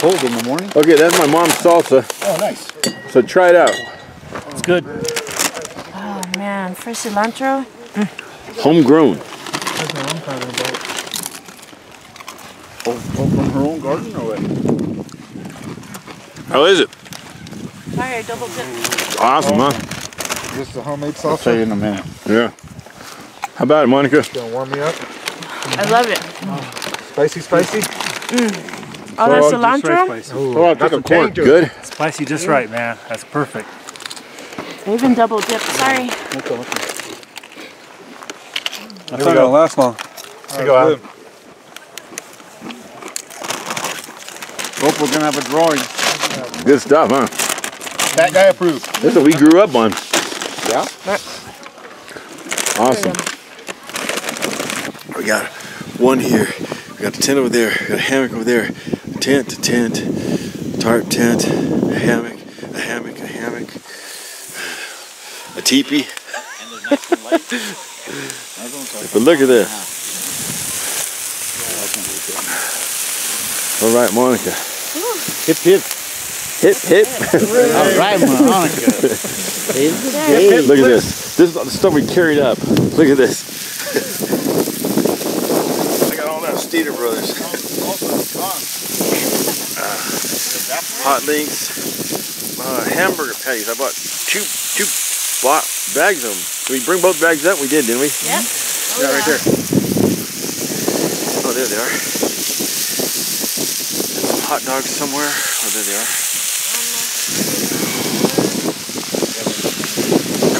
cold in the morning. Okay, that's my mom's salsa. Oh, nice. So try it out. It's good. Oh, man. For cilantro? Homegrown. That's what I'm talking about. Oh, from her own garden or what? How is it? Sorry, I double dipped. Awesome, huh? Just the homemade salsa? I'll tell you in a minute. Yeah. How about it, Monica? It's gonna warm me up. I love it. Oh. Spicy, spicy? Mm. Oh, that's cilantro? Right, oh, I'll take a corn. Good? Spicy just right, man. That's perfect. I even double dipped. Sorry. Okay, okay. That's not gonna last long. There you go, Adam. Hope we're gonna have a drawing. Good stuff, huh? That guy approved. This is what we grew up on. Yeah? Awesome. We got one here. We got the tent over there. We got a hammock over there. A tent, a tent, a tarp tent, a hammock, a hammock, a hammock, a teepee. And there's nice and light. But look at this. All right, Monica. Hip, hip. Hip, hip. All right, Monica. Hip, hip. Look at this. This is the stuff we carried up. Look at this. I got all that Steeder Brothers. Hot links, hamburger patties. I bought two bags of them. Did we bring both bags up? We did, didn't we? Yeah. Oh, yeah. Right there. Oh, there they are. There's some hot dogs somewhere. Oh, there they are.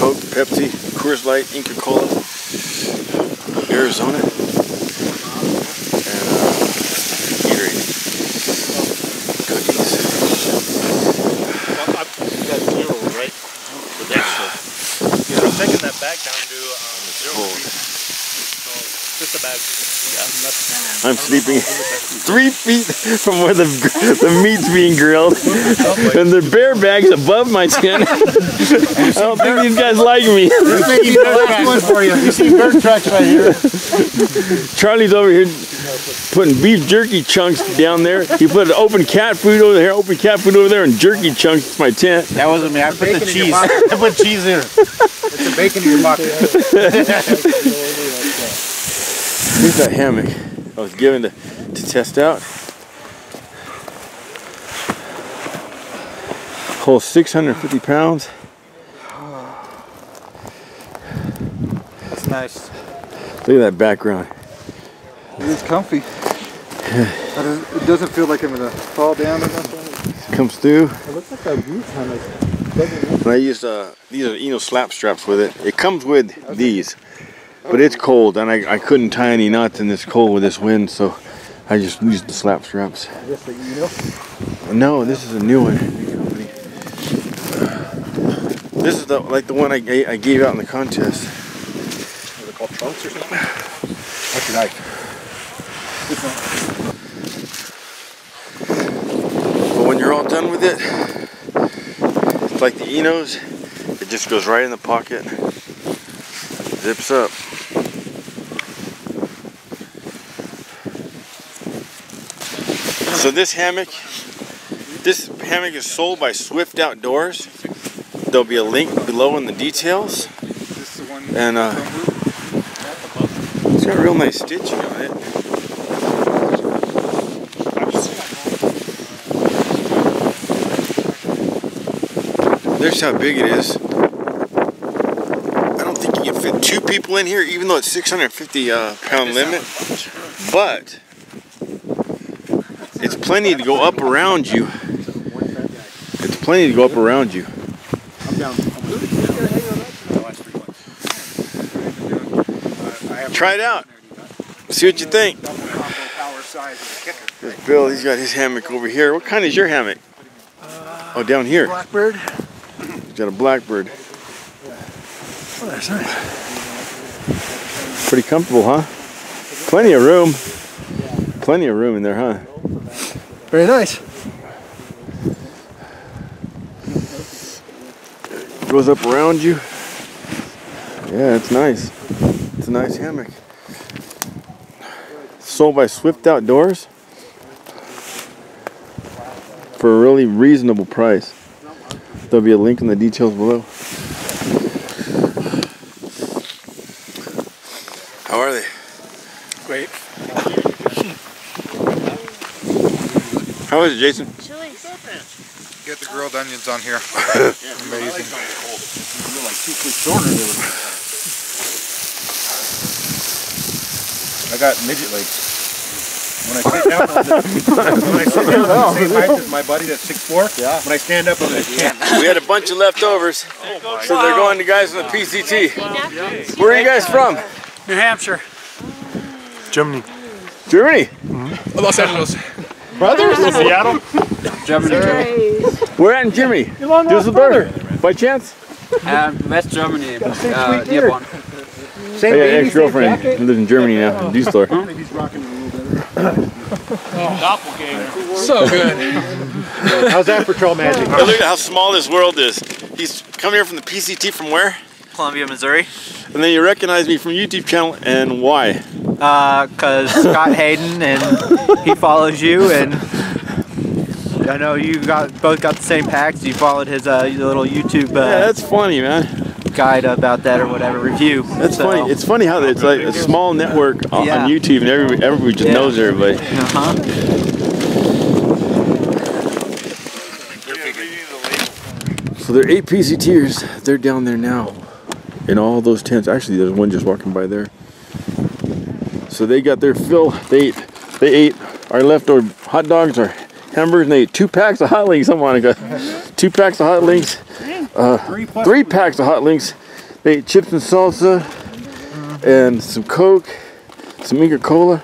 Coke, Pepsi, Coors Light, Inca Cola. Arizona and Gatorade cookies. I got zero, right? With that shit. Yeah, I'm taking that back down to zero. So just a bag. Yeah. I'm sleeping 3 feet from where the meat's being grilled, and the bear bag's above my tent. I don't think these guys like me. You see bird tracks right here. Charlie's over here putting beef jerky chunks down there. He put open cat food over there, open cat food over there, and jerky chunks to my tent. That wasn't me. I put the cheese. I put cheese in. It's a bacon in your pocket. Here's that hammock I was given to test out. Holds 650 pounds. That's nice. Look at that background. It is comfy. But it doesn't feel like I'm gonna fall down or nothing. Comes through. It looks like a roof hammock. I used these are Eno slap straps with it. It comes with these. But it's cold, and I couldn't tie any knots in this cold with this wind, so I just used the slap straps. Is this a Eno? No, this is a new one. This is like the one I gave out in the contest. Is it called trunks or something? What's your knife? This one. But when you're all done with it, it's like the Enos. It just goes right in the pocket. Zips up. So this hammock is sold by Swift Outdoors. There'll be a link below in the details. And it's got real nice stitching on it. There's how big it is. I don't think you can fit two people in here, even though it's 650 pound limit. But it's plenty to go up around you. It's plenty to go up around you. Try it out. See what you think. There's Bill, he's got his hammock over here. What kind is your hammock? Oh, down here. Blackbird. He's got a Blackbird. Oh, that's nice. Pretty comfortable, huh? Plenty of room. Plenty of room in there, huh? Very nice. Goes up around you. Yeah, it's nice. It's a nice hammock. Sold by Swift Outdoors. for a really reasonable price. There'll be a link in the details below. How are they? Great. How is it, Jason? Get the grilled onions on here. Amazing. I got midget legs. When I sit down on the, when I sit down on the same height as my buddy that's 6'4", yeah. When I stand up on it, yeah. We had a bunch of leftovers, oh so they're going to guys in the PCT. Yeah. Where are you guys from? New Hampshire. Germany. Germany? Mm-hmm. Los Angeles. Brothers? Seattle? Germany. Germany. We're at in Germany. Düsseldorf. By chance? West Germany. Dearborn. Same ex-girlfriend lives in Germany now, in Düsseldorf. Doppelganger. So good. How's that for troll magic? Oh, look at how small this world is. He's come here from the PCT from where? Columbia, Missouri. And then you recognize me from YouTube channel, and why? Because Scott Hayden, and he follows you, and I know you both got the same packs. You followed his little YouTube. Yeah, that's funny, man. Guide about that or whatever review. That's so funny. It's funny how it's like a small network on YouTube and everybody just knows everybody. So they're 8 PCTers. They're down there now in all those tents. Actually, there's one just walking by there. So they got their fill. They ate our leftover hot dogs, our hamburgers, and they ate 2 packs of hot links. Someone got 2 packs of hot links. 3 packs of hot links. They ate chips and salsa and some Coke, some Inca Cola.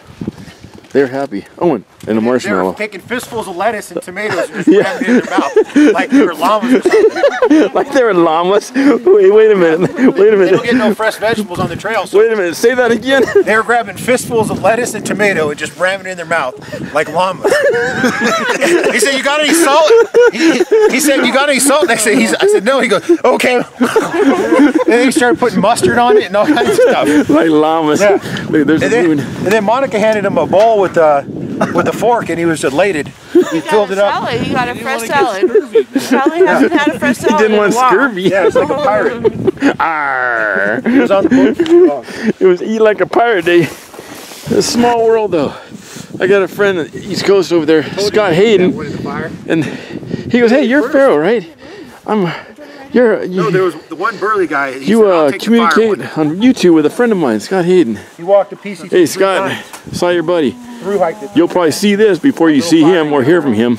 They're happy. Owen, and a marshmallow. They were taking fistfuls of lettuce and tomatoes and just grabbing it in their mouth. Like they were llamas or something. Like they were llamas? Wait a minute. Wait a minute. They don't get no fresh vegetables on the trail. So wait a minute. Say that again. They were grabbing fistfuls of lettuce and tomato and just ramming it in their mouth like llamas. He said, "You got any salt?" He said, "You got any salt?" And I said, "No." He goes, "Okay." And he started putting mustard on it and all kinds of stuff. Like llamas. Yeah. Look, there's and then Monica handed him a bowl with a fork, and he was elated. He filled it up. He got a fresh salad. He probably hasn't had a fresh salad. He didn't want scurvy. Yeah, it was like a pirate. Arr. It was on the boat too long. It was eat like a pirate day. It's a small world, though. I got a friend on the East Coast over there, Scott Hayden, and he goes, "Hey, you're Pharaoh, right? No, there was the one burly guy. You communicate on YouTube with a friend of mine, Scott Hayden. He walked a PCT. Hey, Scott, saw your buddy. You'll probably see this before you see him or hear from him.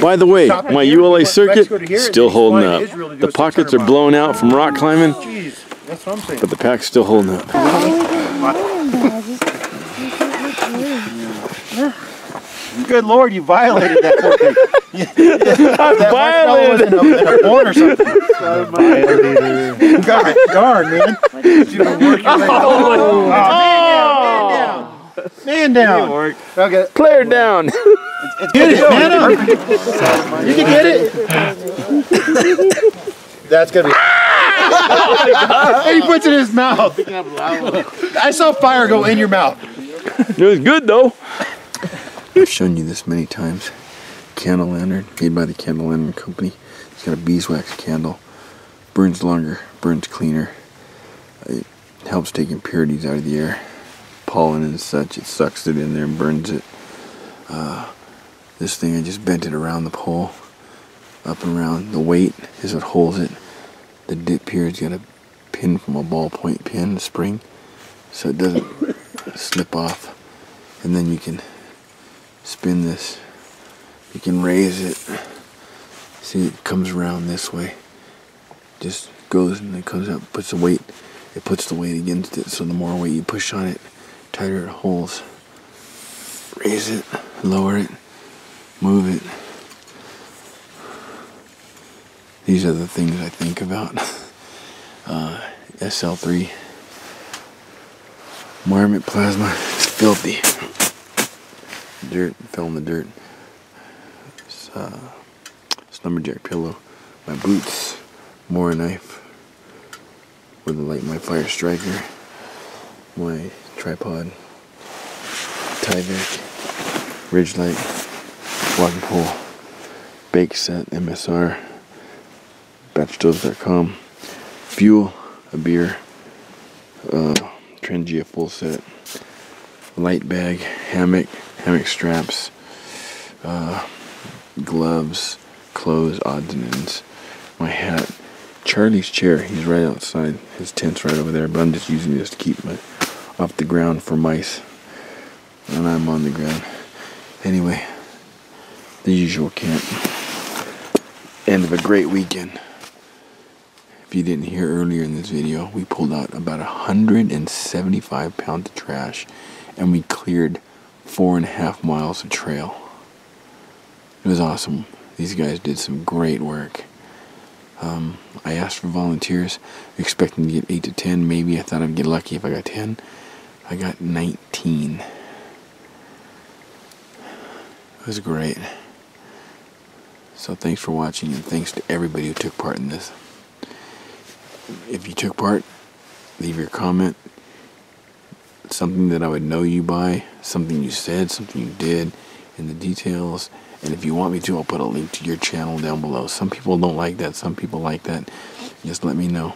By the way, my ULA circuit still holding up. The pockets are blown out from rock climbing, but the pack's still holding up." Good Lord, you violated that poor thing. I violated it in a born or something. God darn, man. Man down. Okay. Player down. Get it, man up. You can get it. That's going to be... And he puts it in his mouth. I saw fire go in your mouth. It was good, though. I've shown you this many times. Candle lantern, made by the Candle Lantern Company. It's got a beeswax candle. Burns longer, burns cleaner. It helps take impurities out of the air. Pollen and such, it sucks it in there and burns it. This thing, I just bent it around the pole. Up and around. The weight is what holds it. The dip here has got a pin from a ballpoint pin, a spring, so it doesn't slip off. And then you can spin this, you can raise it, see it comes around this way, just goes and it comes up, puts the weight, it puts the weight against it, so the more weight you push on it, tighter it holds. Raise it, lower it, move it. These are the things I think about. SL3 Marmot plasma, it's filthy. Dirt, fell in the dirt. Slumberjack pillow, my boots, more knife, with a light, my fire striker, my tripod, Tyvek, Ridge Lake, Water Pool, Bake Set, MSR, Batchstoves.com, Fuel, a beer, Trangia full set, light bag, hammock, hammock straps, gloves, clothes, odds and ends, my hat, Charlie's chair. He's right outside. His tent's right over there, but I'm just using this to keep my off the ground for mice. And I'm on the ground. Anyway, the usual camp. End of a great weekend. If you didn't hear earlier in this video, we pulled out about 175 pounds of trash and we cleared 4.5 miles of trail. It was awesome. These guys did some great work. I asked for volunteers, expecting to get 8 to 10. Maybe I thought I'd get lucky if I got 10. I got 19. It was great. So thanks for watching, and thanks to everybody who took part in this. If you took part, leave your comment. Something that I would know you by, something you said, something you did, and the details. And if you want me to, I'll put a link to your channel down below. Some people don't like that. Some people like that. Just let me know.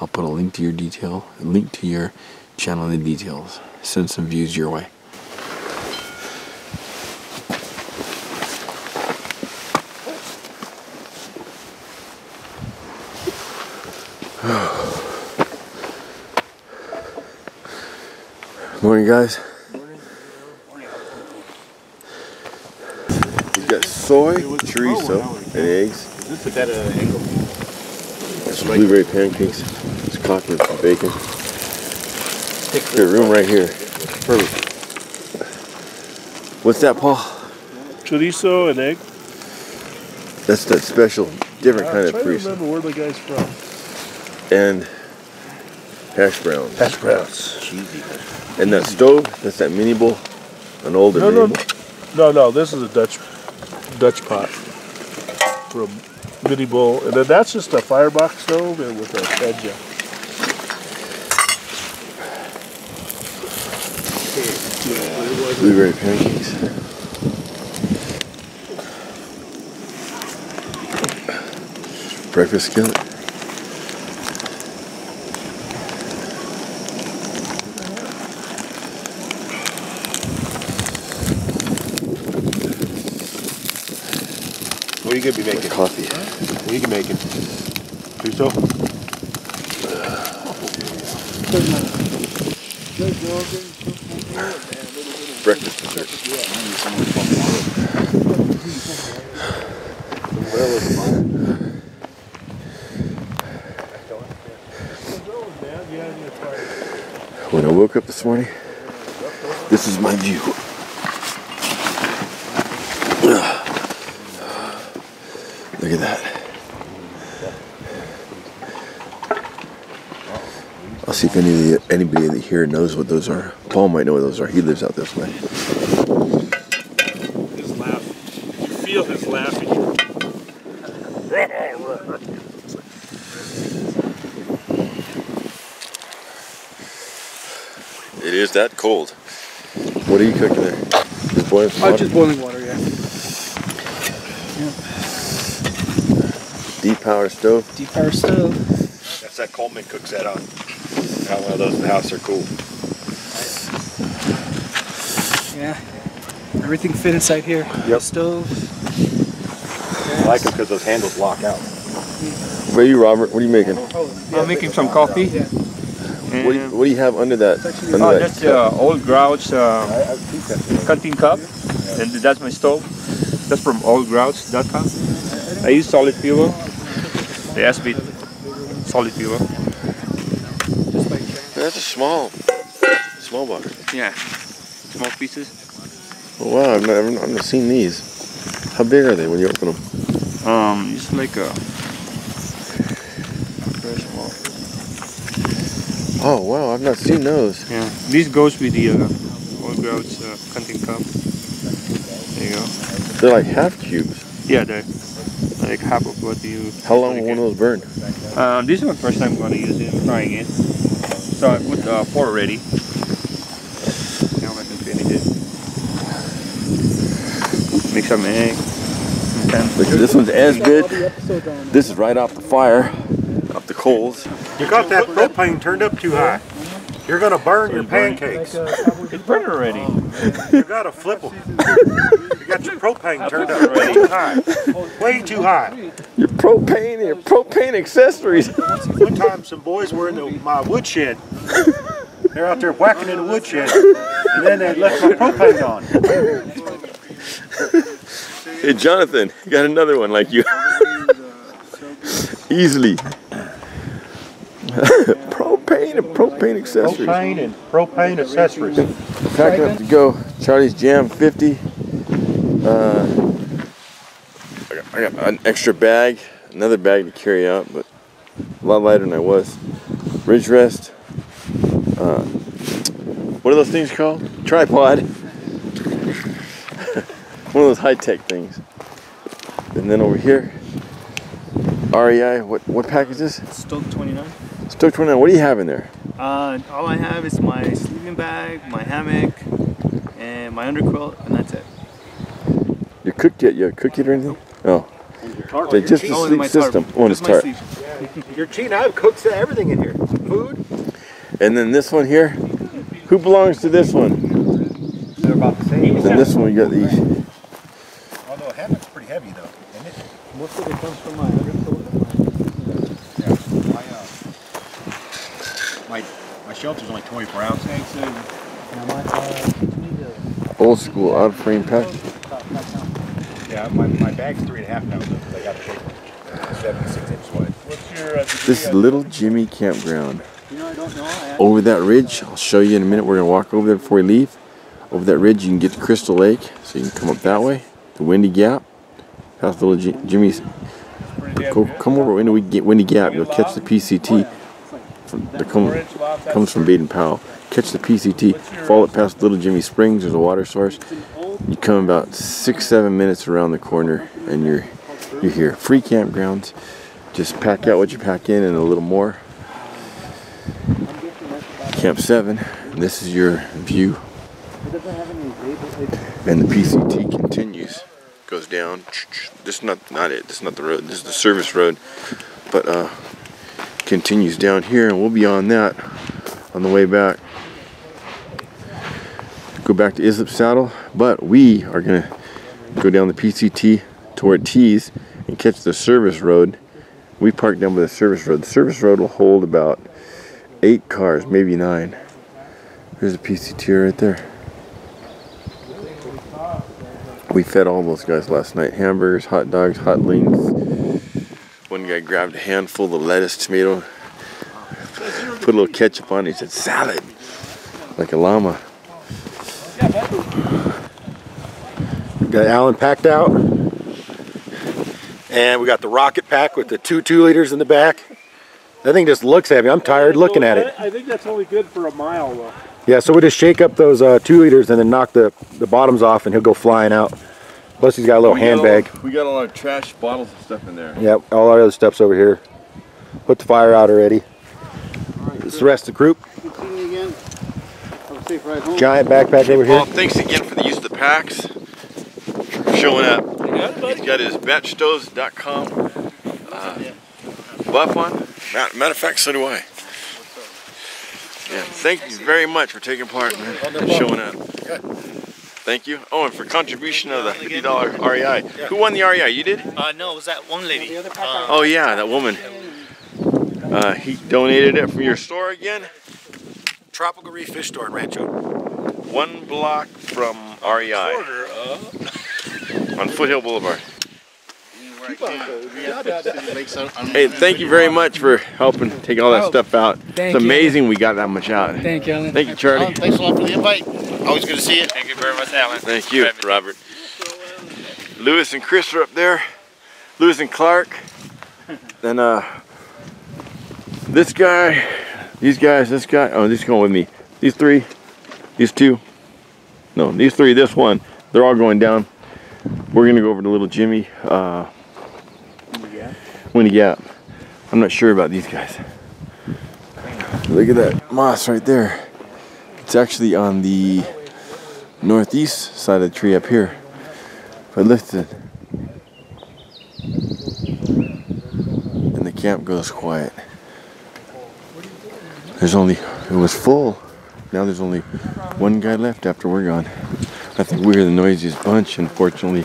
I'll put a link to your detail, a link to your channel in the details. Send some views your way. Morning, guys. Got soy, chorizo, and eggs. Is that an angle? That's blueberry pancakes. It's coffee with bacon. Good room right here. Perfect. What's that, Paul? Chorizo and egg. That's that special, different kind of chorizo. I remember where the guy's from. And hash browns. Hash browns. Cheesy. And that stove, that's that mini bowl, an older mini bowl. No, this is a Dutch pot for a mini bowl, and then that's just a firebox stove and with a Trangia. Yeah. Blueberry pancakes. Breakfast skillet. What are you going to be making? Coffee. What are you making? Chorizo? Breakfast dessert. When I woke up this morning, this is my view. Look at that. I'll see if anybody here knows what those are. Paul might know what those are. He lives out this way. His laugh. You feel his laugh. It is that cold. What are you cooking there? Just boiling water? Just boiling water, yeah. Deep power stove. Deep power stove. That's that Coleman cooks that on. Got one of those in the house. They're cool. Yeah. Everything fit inside here. Yep. Stove. Yes. I like them because those handles lock out. Where are you, Robert? What are you making? I'm making some coffee. Yeah. What do you have under that? That's Old Grouch cutting cup, and that's my stove. That's from oldgrouch.com. I use solid fuel. They asked me solid fuel. That's a small bucket. Yeah, small pieces. Oh, wow, I've not seen these. How big are they when you open them? It's like a. Very small. Oh wow, I've not seen those. Yeah, this goes with the old grouch hunting cup. There you go. They're like half cubes. Yeah, they're like half of what you. How long will one of those burn? This is my first time going to use it. I'm trying it. So I put 4 already. Now I can finish it. make some eggs. This one's as good. This is right off the fire, off the coals. You got that propane turned up too high. You're gonna burn your pancakes. It's burning already. You gotta flip them. You got your propane turned up way too high. Way too high. Your propane accessories. One time some boys were in my woodshed. They're out there whacking in the woodshed. And then they left my propane on. Hey Jonathan, you got another one like you. Easily. Propane accessories. Propane and propane accessories. Packing up to go. Charlie's Jam 50. I got an extra bag, another bag to carry out, but a lot lighter than I was. Ridge rest. What are those things called? Tripod. One of those high-tech things. And then over here, REI. What pack is this? Stoke 29. Stoke 29. What do you have in there? All I have is my sleeping bag, my hammock, and my underquilt, and that's it. You cooked yet? You have cooked yet or anything? Oh. They just the sleep system. On his tarp. You're cheating. I have cooked everything in here. Food. And then this one here. Who belongs to this one? They're about the same. And this one you got these. Although a hammock's pretty heavy though, isn't it? Most of it comes from my my shelter's only 24 ounces. Old school, out of frame pack. Yeah, my bag's 3.5 pounds because I got the big one. 76 inch wide. This is Little Jimmy Campground. Over that ridge, I'll show you in a minute. We're gonna walk over there before we leave. Over that ridge, you can get to Crystal Lake, so you can come up that way. The Windy Gap, past Little Jimmy's. Come over when we get Windy Gap. You'll catch the PCT. Comes from Baden Powell. Catch the PCT, follow it past Little Jimmy Springs. There's a water source. You come about 6-7 minutes around the corner, and you're here. Free campgrounds. Just pack out what you pack in and a little more. Camp 7. This is your view. And the PCT continues. Goes down. This is not it. This is not the road. This is the service road. But continues down here, and we'll be on that on the way back. Go back to Islip Saddle, but we are going to go down the PCT toward T's and catch the service road. We parked down by the service road. The service road will hold about 8 cars, maybe 9. There's a PCT right there. We fed all those guys last night. Hamburgers, hot dogs, hot links. One guy grabbed a handful of lettuce, tomato, put a little ketchup on it. He said, salad, like a llama. Got Alan packed out. And we got the rocket pack with the two 2-liters in the back. That thing just looks heavy. I'm tired looking at it. I think that's only good for a mile, though. Yeah, so we'll just shake up those 2-liters and then knock the bottoms off, and he'll go flying out. Plus he's got a little handbag. We got a lot of trash bottles and stuff in there. Yep, all our other stuff's over here. Put the fire out already. Right, it's the rest of the group. Again. Have a safe ride home. Giant backpack over here. Well, thanks again for the use of the packs. For showing up. He's got his Batchstoves.com buff on. Matter of fact, so do I. Yeah, thank you very much for taking part, man, and showing up. Thank you. Oh, and for contribution of the $50 REI. Who won the REI? You did? No, it was that one lady. Oh yeah, that woman. He donated it from your store again? Tropical Reef Fish Store in Rancho. One block from REI. On Foothill Boulevard. Hey, thank you very much for helping take all that stuff out. It's amazing we got that much out. Thank you, Alan. Thank you, Charlie. Alan, thanks a lot for the invite. Always good to see you. Thank you very much, Alan. Thank you, Robert. Lewis and Chris are up there. Lewis and Clark. Then this guy, these guys, this guy. Oh, these are going with me. These three, these two. No, these three, this one. They're all going down. We're gonna go over to Little Jimmy. Windy Gap. I'm not sure about these guys. Look at that moss right there. It's actually on the northeast side of the tree up here. But listen. And the camp goes quiet. There's only, it was full. Now there's only one guy left after we're gone. I think we were the noisiest bunch. Unfortunately,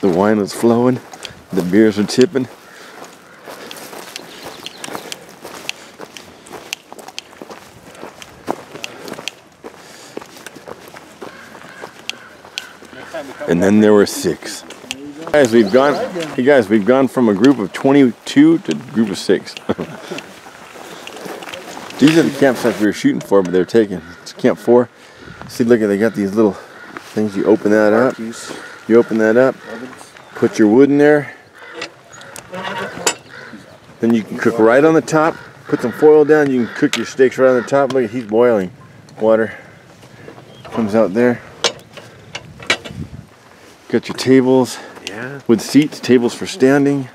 the wine was flowing, the beers were tipping. And then there were 6. Guys, we've gone. Hey guys, we've gone from a group of 22 to a group of 6. These are the campsites we were shooting for, but they're taken. It's camp 4. See, look at, they got these little things. You open that up. You open that up. Put your wood in there. Then you can cook right on the top. Put some foil down. You can cook your steaks right on the top. Look, he's boiling. Water comes out there. Got your tables, yeah, with seats, tables for standing.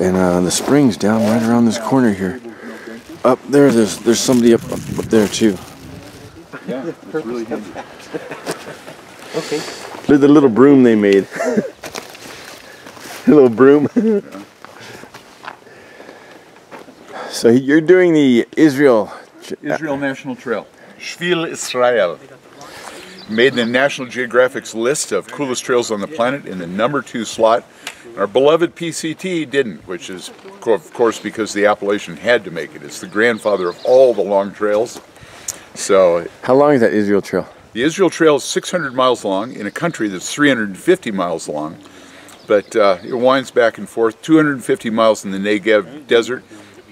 And the spring's down right around this corner here. Up there, there's somebody up there too. Yeah, it's really handy. Okay. Look at the little broom they made. Little broom. So you're doing the Israel National Trail. Shvil Israel. Made the National Geographic's list of coolest trails on the planet in the number 2 slot. Our beloved PCT didn't, which is, of course, because the Appalachian had to make it. It's the grandfather of all the long trails. So, how long is that Israel Trail? The Israel Trail is 600 miles long in a country that's 350 miles long, but it winds back and forth, 250 miles in the Negev Desert.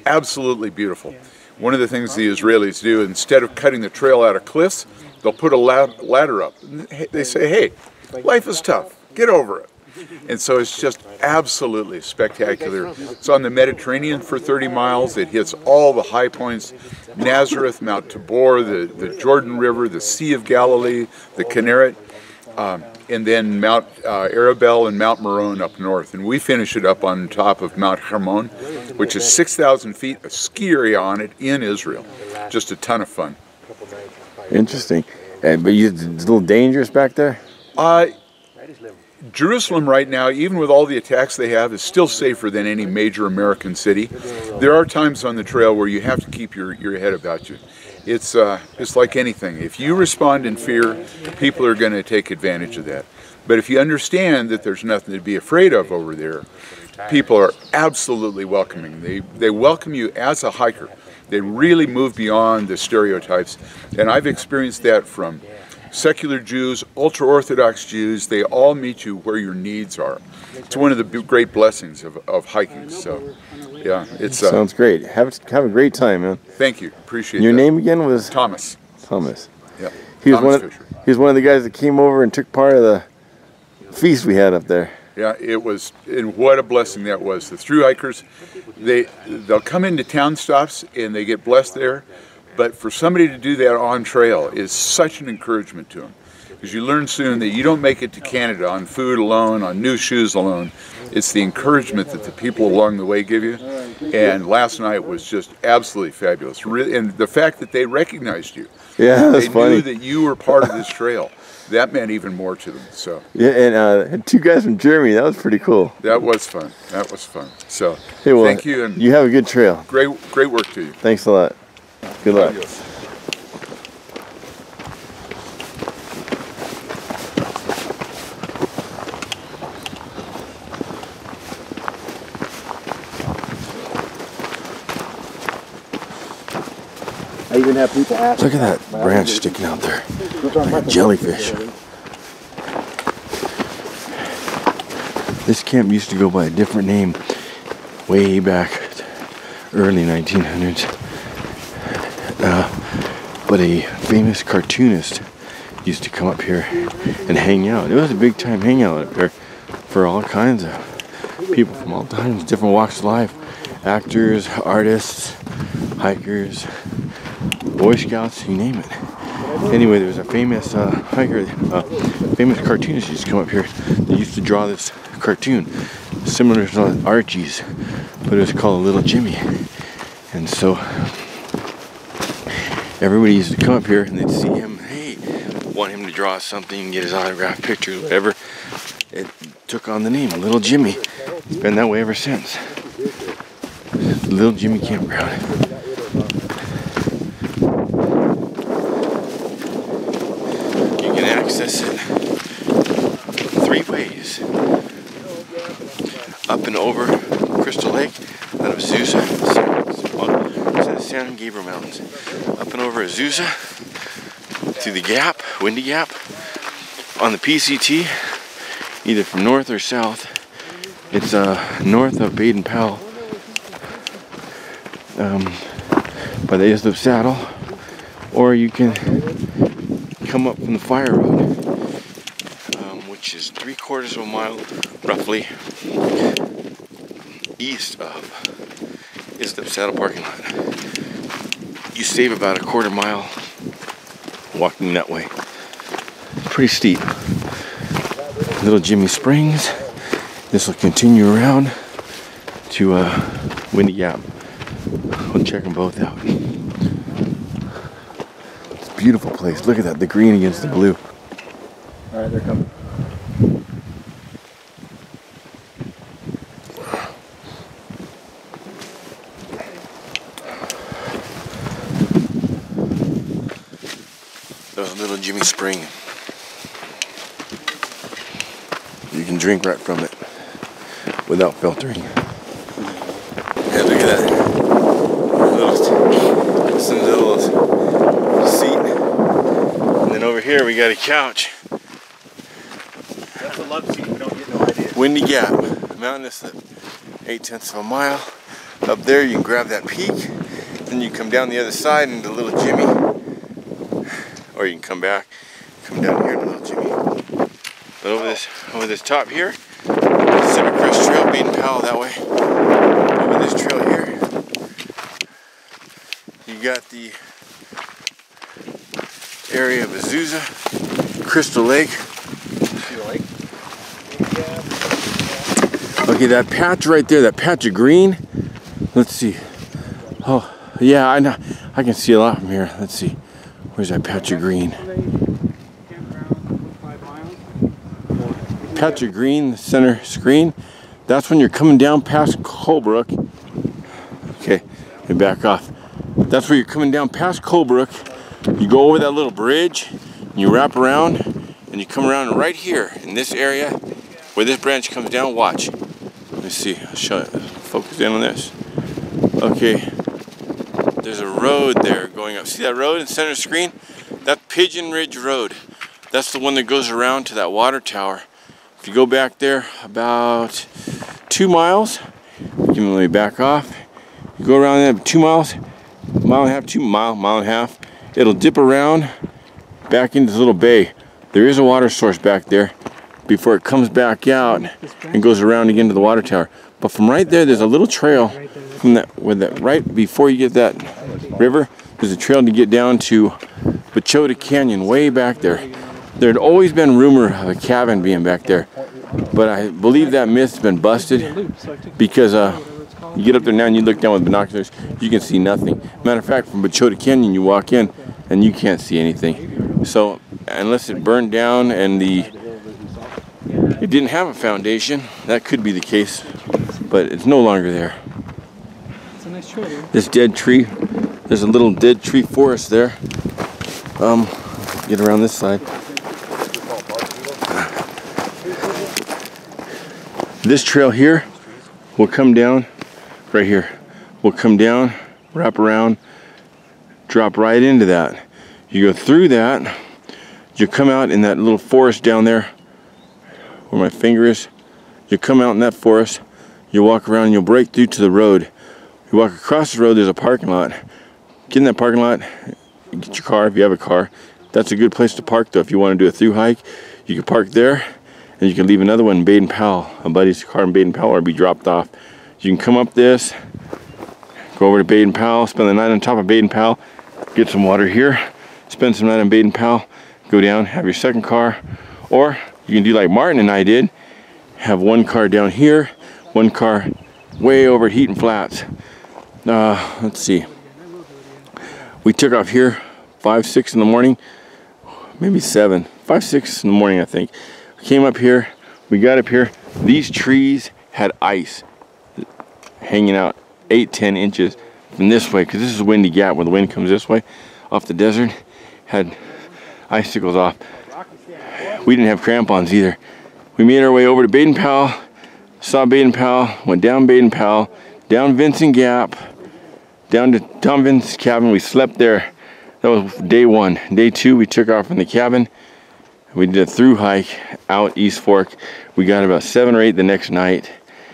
Absolutely beautiful. One of the things the Israelis do, instead of cutting the trail out of cliffs, they'll put a ladder up. They say, hey, life is tough, get over it. And so it's just absolutely spectacular. It's on the Mediterranean for 30 miles. It hits all the high points, Nazareth, Mount Tabor, the Jordan River, the Sea of Galilee, the Kinneret, and then Mount Arabel and Mount Meron up north. And we finish it up on top of Mount Hermon, which is 6,000 feet of ski area on it in Israel. Just a ton of fun. Interesting. But it's a little dangerous back there? Jerusalem right now, even with all the attacks they have, is still safer than any major American city. There are times on the trail where you have to keep your head about you. It's like anything. If you respond in fear, people are going to take advantage of that. But if you understand that there's nothing to be afraid of over there, people are absolutely welcoming. They welcome you as a hiker. They really move beyond the stereotypes. And I've experienced that from secular Jews, ultra-Orthodox Jews. They all meet you where your needs are. It's one of the great blessings of hiking. So, yeah, it's sounds great. Have a great time, man. Thank you. Appreciate it. Your name again was? Thomas. Thomas. Yeah. He was one of the guys that came over and took part of the feast we had up there. Yeah, it was, and what a blessing that was. The thru hikers, they'll come into town stops and they get blessed there. But for somebody to do that on trail is such an encouragement to them, because you learn soon that you don't make it to Canada on food alone, on new shoes alone. It's the encouragement that the people along the way give you. And last night was just absolutely fabulous. Really, and the fact that they recognized you. Yeah, that's funny. They knew that you were part of this trail. That meant even more to them. So yeah, and 2 guys from Germany. That was pretty cool. That was fun. That was fun. So hey, well, thank you, and you have a good trail. Great work to you. Thanks a lot. Good luck. I even have people ask. Look at that branch sticking out there. Like a jellyfish. This camp used to go by a different name way back early 1900s. But a famous cartoonist used to come up here and hang out. It was a big time hangout up here for all kinds of people from all times, different walks of life. Actors, artists, hikers, Boy Scouts, you name it. Anyway, there was a famous famous cartoonist used to come up here. They used to draw this cartoon, similar to Archie's, but it was called Little Jimmy. And so everybody used to come up here and they'd see him. Hey, want him to draw something, get his autograph, picture, whatever, it took on the name Little Jimmy. It's been that way ever since. Little Jimmy Campground. You can access it 3 ways. Up and over Crystal Lake, out of Azusa, San Gabriel Mountains. Up and over Azusa, to the Gap, Windy Gap, on the PCT, either from north or south. It's north of Baden Powell, by the Islip Saddle, or you can come up from the fire road, which is 3/4 of a mile roughly east of Islip Saddle parking lot. You save about 1/4 mile walking that way. Pretty steep. Little Jimmy Springs. This will continue around to Windy Gap. We'll check them both out. It's a beautiful place. Look at that, the green against the blue. All right, they're coming. There's Little Jimmy Spring. You can drink right from it without filtering. Yeah, look at that. Here we got a couch. That's a love seat, we don't get no idea. Windy Gap, mountain slip, 0.8 of a mile. Up there you can grab that peak, then you come down the other side into Little Jimmy. Or you can come back, come down here to Little Jimmy. But over this top here, Pacific Crest Trail, Baden Powell that way. Over this trail here, you got the area of Azusa, Crystal Lake. Okay, that patch right there, that patch of green. Let's see. Oh, yeah, I know. I can see a lot from here. Let's see. Where's that patch of green? Patch of green, the center screen. That's when you're coming down past Colebrook. Okay, let me back off. That's where you're coming down past Colebrook. You go over that little bridge, and you wrap around, and you come around right here in this area where this branch comes down. Watch. Let me see. I'll show it. Focus in on this. Okay. There's a road there going up. See that road in center screen? That Pigeon Ridge Road. That's the one that goes around to that water tower. If you go back there about 2 miles, you can really back off. You go around there about 2 miles, mile and a half. It'll dip around back into this little bay. There is a water source back there before it comes back out and goes around again to the water tower. But from right there, there's a little trail from that, with that right before you get that river, there's a trail to get down to Bichota Canyon way back there. There had always been rumor of a cabin being back there, but I believe that myth's been busted because you get up there now and you look down with binoculars, you can see nothing. Matter of fact, from Bichota Canyon you walk in and you can't see anything. So unless it burned down and it didn't have a foundation, that could be the case, but it's no longer there. It's a nice tree. This dead tree, there's a little dead tree forest there. Get around this side. This trail here will come down. Right here, we'll come down, wrap around, drop right into that. You go through that, you come out in that little forest down there, where my finger is. You come out in that forest, you walk around, and you'll break through to the road. You walk across the road, there's a parking lot. Get in that parking lot, get your car if you have a car. That's a good place to park though. If you want to do a through hike, you can park there, and you can leave another one in Baden Powell. A buddy's car in Baden Powell or be dropped off. You can come up this, go over to Baden Powell, spend the night on top of Baden Powell, get some water here, spend some night on Baden Powell, go down, have your second car, or you can do like Martin and I did, have one car down here, one car way over at Heaton Flats. Let's see. We took off here 5, 6 in the morning, maybe 5, 6 in the morning, I think. We came up here, we got up here. These trees had ice hanging out 8, 10 inches from this way, because this is a Windy Gap where the wind comes this way off the desert. Had icicles off. We didn't have crampons either. We made our way over to Baden Powell, saw Baden Powell, went down Baden Powell, down Vincent Gap, down to Tom Vince's cabin. We slept there. That was day one. Day two, we took off from the cabin. We did a through hike out East Fork. We got about 7 or 8 the next night,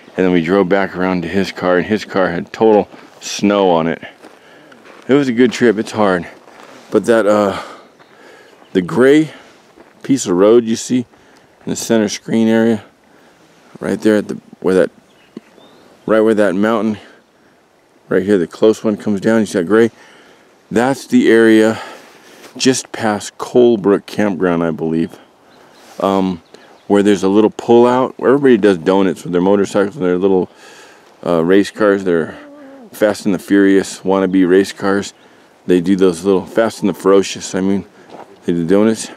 and then we drove back around to his car, and his car had total snow on it. It was a good trip. It's hard, but that the gray piece of road you see in the center screen area, right there at the where that mountain right here, the close one comes down. You see that gray? That's the area just past Colebrook Campground, I believe, where there's a little pullout where everybody does donuts with their motorcycles and their little race cars. They're Fast and the Furious wannabe race cars. They do those little Fast and the Ferocious, I mean, they do donuts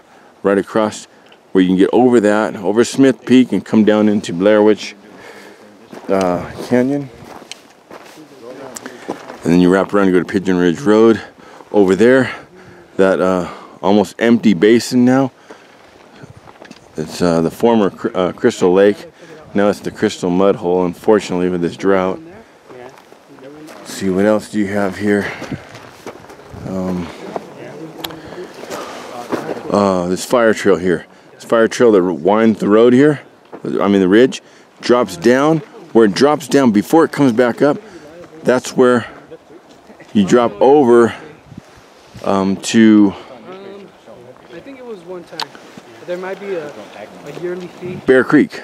right across where you can get over that, over Smith Peak, and come down into Blair Witch Canyon. And then you wrap around and go to Pigeon Ridge Road. Over there, that almost empty basin now. It's the former Crystal Lake. Now it's the Crystal Mud Hole, unfortunately, with this drought. Let's see, what else do you have here? This fire trail here. This fire trail that winds the road here, I mean the ridge, drops down. Where it drops down before it comes back up, that's where you drop over to I think it was one time. There might be a yearly fee. Bear Creek.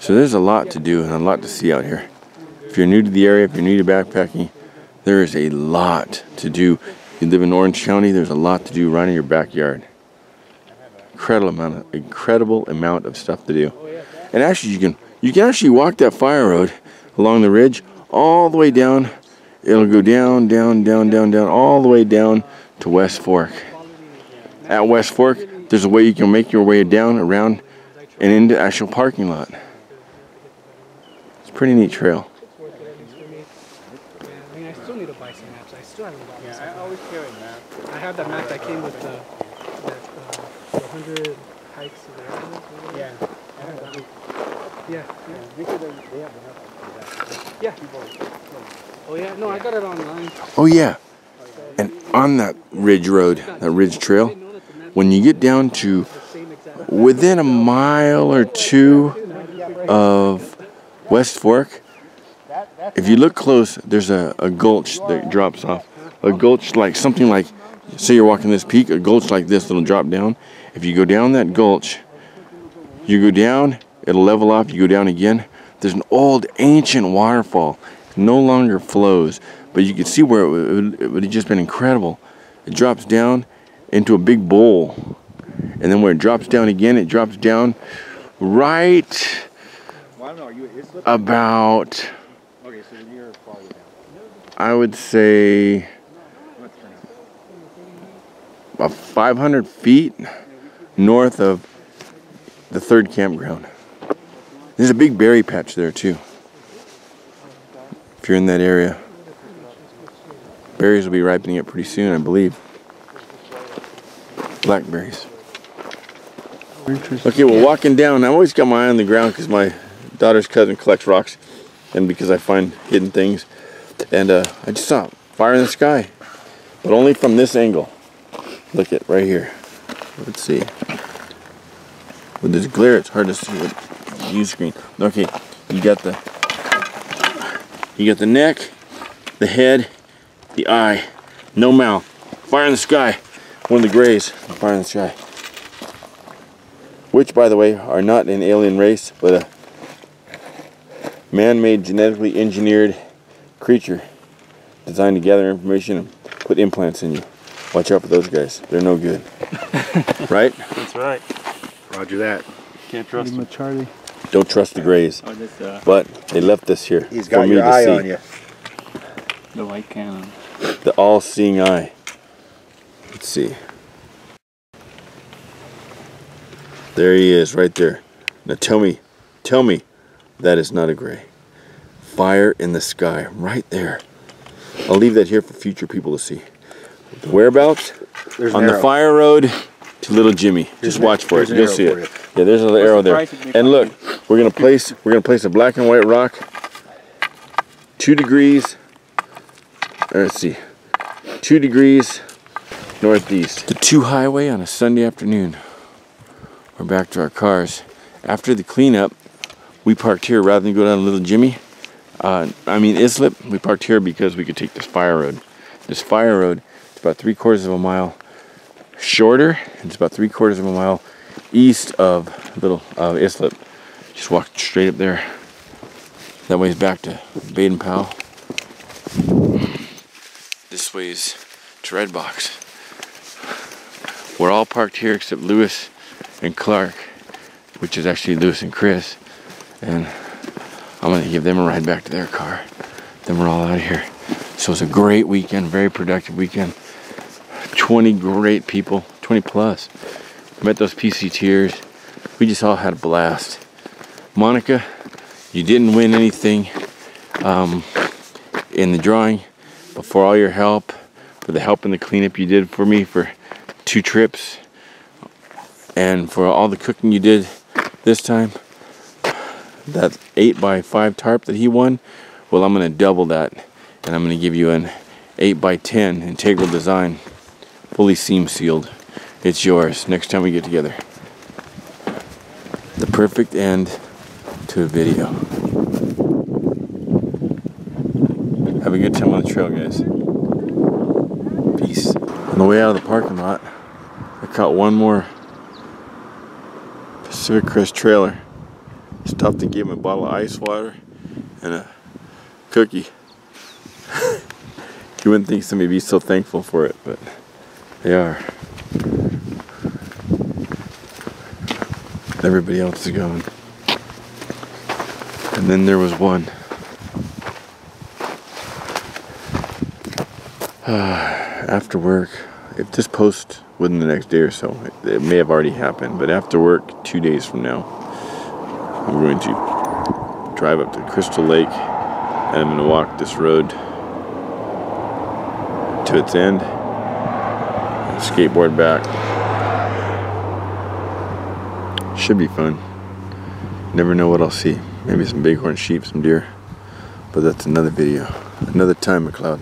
So there's a lot to do and a lot to see out here. If you're new to the area, if you're new to backpacking, there is a lot to do. If you live in Orange County, there's a lot to do right in your backyard. Incredible amount of stuff to do. And actually you can actually walk that fire road along the ridge all the way down. It'll go down, down, down, down, down, all the way down to West Fork. At West Fork, there's a way you can make your way down, around, and into the actual parking lot. It's a pretty neat trail. Have that map that came with the 100 hikes. Yeah. Yeah. Oh yeah. No, I got it online. Oh yeah. And on that ridge road, that ridge trail, when you get down to within a mile or two of West Fork, if you look close, there's a gulch that drops off. A gulch like something like, say you're walking this peak, a gulch like this that'll drop down. If you go down that gulch, you go down, it'll level off, you go down again. There's an old ancient waterfall. It no longer flows, but you can see where it would have just been incredible. It drops down into a big bowl. And then where it drops down again, it drops down right about, I would say, 500 feet north of the third campground. There's a big berry patch there too. If you're in that area, berries will be ripening up pretty soon, I believe. Blackberries. Okay, well, walking down, I always got my eye on the ground because my daughter's cousin collects rocks, and because I find hidden things. And I just saw fire in the sky, but only from this angle. Look at right here. Let's see. With this glare, it's hard to see with the view screen. Okay, you got the neck, the head, the eye, no mouth. Fire in the sky. One of the grays. Fire in the sky. Which, by the way, are not an alien race, but a man-made, genetically engineered creature designed to gather information and put implants in you. Watch out for those guys. They're no good. Right? That's right. Roger that. Can't trust him. Charlie. Don't trust the grays. But they left this here. He's got your eye on you. The light cannon. The all-seeing eye. Let's see. There he is, right there. Now tell me that is not a gray. Fire in the sky, right there. I'll leave that here for future people to see. The whereabouts? There's on the fire road to Little Jimmy. Just watch for it. You'll see it. Yeah, there's another arrow there. And look, we're gonna place a black and white rock. 2 degrees. Let's see. 2 degrees northeast. The 2 highway on a Sunday afternoon. We're back to our cars. After the cleanup, we parked here rather than go down to Little Jimmy. Islip. We parked here because we could take this fire road. This fire road is about 3/4 of a mile shorter, and it's about 3/4 of a mile east of Islip. Just walked straight up there. That way's back to Baden Powell. This way's to Red Box. We're all parked here except Lewis and Clark, which is actually Lewis and Chris. And I'm gonna give them a ride back to their car. Then we're all out of here. So it's a great weekend, very productive weekend. 20 great people, 20 plus. Met those PCTers. We just all had a blast. Monica, you didn't win anything in the drawing, but for all your help, for the help in the cleanup you did for me for 2 trips, and for all the cooking you did this time, that 8x5 tarp that he won, well, I'm gonna double that, and I'm gonna give you an 8x10 integral design, fully seam sealed. It's yours next time we get together. The perfect end to a video. Have a good time on the trail, guys. Peace. On the way out of the parking lot, I caught one more Pacific Crest trailer. Stopped and gave him a bottle of ice water and a cookie. You wouldn't think somebody would be so thankful for it, but they are. Everybody else is going. And then there was one. After work, if this post within the next day or so, it may have already happened, but after work, 2 days from now, I'm going to drive up to Crystal Lake and I'm going to walk this road to its end and skateboard back. Should be fun. Never know what I'll see. Maybe some bighorn sheep, some deer. But that's another video. Another time, McLeod.